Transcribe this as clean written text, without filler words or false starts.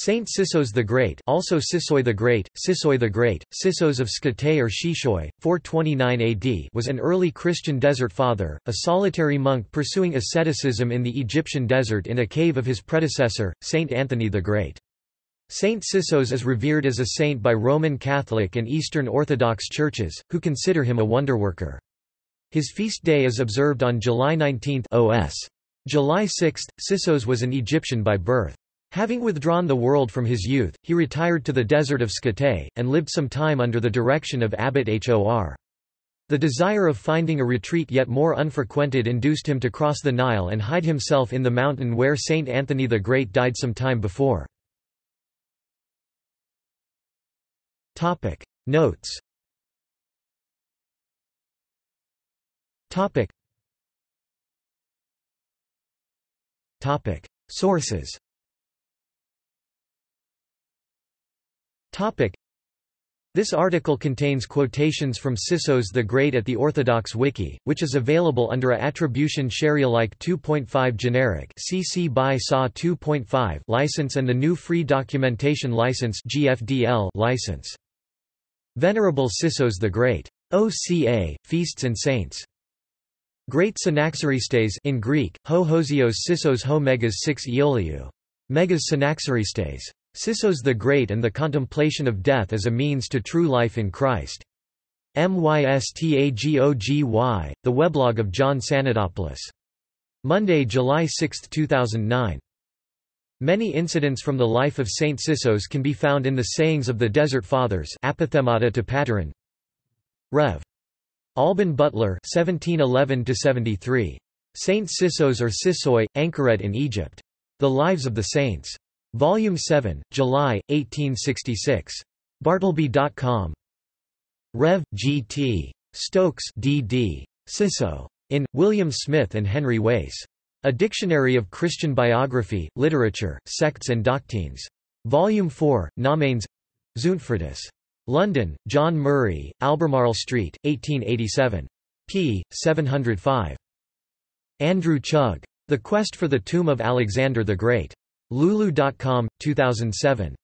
Saint Sisoes the Great, also Sisoes the Great, Sisoes the Great, Sisoes of Skate or Shishoy, 429 AD, was an early Christian desert father, a solitary monk pursuing asceticism in the Egyptian desert in a cave of his predecessor, Saint Anthony the Great. Saint Sisoes is revered as a saint by Roman Catholic and Eastern Orthodox Churches, who consider him a wonderworker. His feast day is observed on July 19 OS. July 6, Sisoes was an Egyptian by birth. Having withdrawn the world from his youth, he retired to the desert of Skate, and lived some time under the direction of Abbot H.O.R. The desire of finding a retreat yet more unfrequented induced him to cross the Nile and hide himself in the mountain where Saint Anthony the Great died some time before. Notes. Sources. This article contains quotations from Sisoes the Great at the Orthodox Wiki, which is available under a Attribution Sharealike 2.5 Generic (CC BY SA 2.5) license and the New Free Documentation License (GFDL) license. Venerable Sisoes the Great. O.C.A., Feasts and Saints. Great Synaxaristes in Greek, ho hosios Sisoes ho megas 6 ioliou. Megas Synaxaristes. Sisoes the Great and the Contemplation of Death as a Means to True Life in Christ. Mystagoggy, the weblog of John Sanadopoulos. Monday, July 6, 2009. Many incidents from the life of Saint Sisoes can be found in the Sayings of the Desert Fathers, Apophthegmata Paterin. Rev. Alban Butler, 1711–73. Saint Sisoes or Sisoy, Anchoret in Egypt. The Lives of the Saints. Volume 7, July, 1866. Bartleby.com. Rev. G. T. Stokes, D.D. Siso. In, William Smith and Henry Wace. A Dictionary of Christian Biography, Literature, Sects and Doctrines. Volume 4, Nomanes. Zuntfridis. London, John Murray, Albemarle Street, 1887. p. 705. Andrew Chugg. The Quest for the Tomb of Alexander the Great. Lulu.com, 2007.